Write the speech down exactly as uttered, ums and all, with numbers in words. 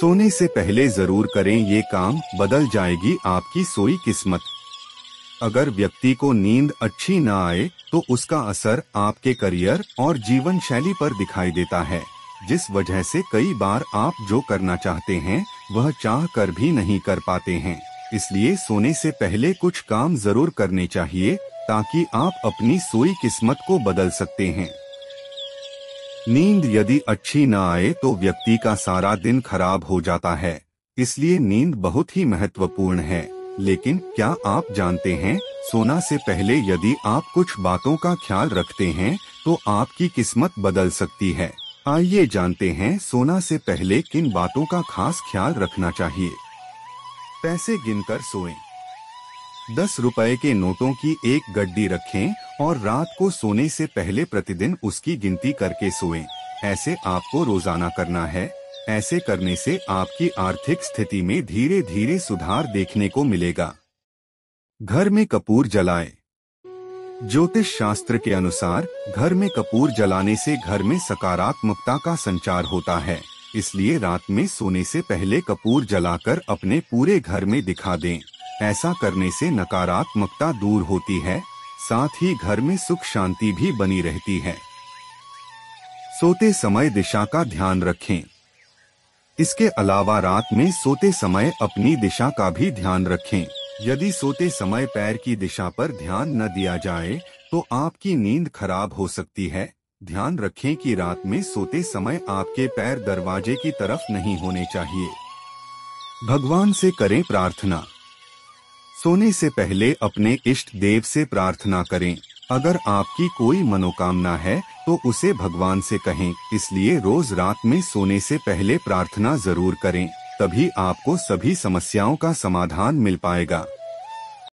सोने से पहले जरूर करें ये काम, बदल जाएगी आपकी सोई किस्मत। अगर व्यक्ति को नींद अच्छी न आए तो उसका असर आपके करियर और जीवन शैली पर दिखाई देता है, जिस वजह से कई बार आप जो करना चाहते हैं वह चाह कर भी नहीं कर पाते हैं। इसलिए सोने से पहले कुछ काम जरूर करने चाहिए ताकि आप अपनी सोई किस्मत को बदल सकते हैं। नींद यदि अच्छी न आए तो व्यक्ति का सारा दिन खराब हो जाता है, इसलिए नींद बहुत ही महत्वपूर्ण है। लेकिन क्या आप जानते हैं, सोना से पहले यदि आप कुछ बातों का ख्याल रखते हैं तो आपकी किस्मत बदल सकती है। आइए जानते हैं सोना से पहले किन बातों का खास ख्याल रखना चाहिए। पैसे गिनकर सोएं। दस रुपए के नोटों की एक गड्डी रखें और रात को सोने से पहले प्रतिदिन उसकी गिनती करके सोएं। ऐसे आपको रोजाना करना है। ऐसे करने से आपकी आर्थिक स्थिति में धीरे धीरे सुधार देखने को मिलेगा। घर में कपूर जलाएं। ज्योतिष शास्त्र के अनुसार घर में कपूर जलाने से घर में सकारात्मकता का संचार होता है, इसलिए रात में सोने से पहले कपूर जलाकर अपने पूरे घर में दिखा दें। ऐसा करने से नकारात्मकता दूर होती है, साथ ही घर में सुख शांति भी बनी रहती है। सोते समय दिशा का ध्यान रखें। इसके अलावा रात में सोते समय अपनी दिशा का भी ध्यान रखें। यदि सोते समय पैर की दिशा पर ध्यान न दिया जाए तो आपकी नींद खराब हो सकती है। ध्यान रखें कि रात में सोते समय आपके पैर दरवाजे की तरफ नहीं होने चाहिए। भगवान से करें प्रार्थना। सोने से पहले अपने इष्ट देव से प्रार्थना करें। अगर आपकी कोई मनोकामना है तो उसे भगवान से कहें, इसलिए रोज रात में सोने से पहले प्रार्थना जरूर करें, तभी आपको सभी समस्याओं का समाधान मिल पाएगा।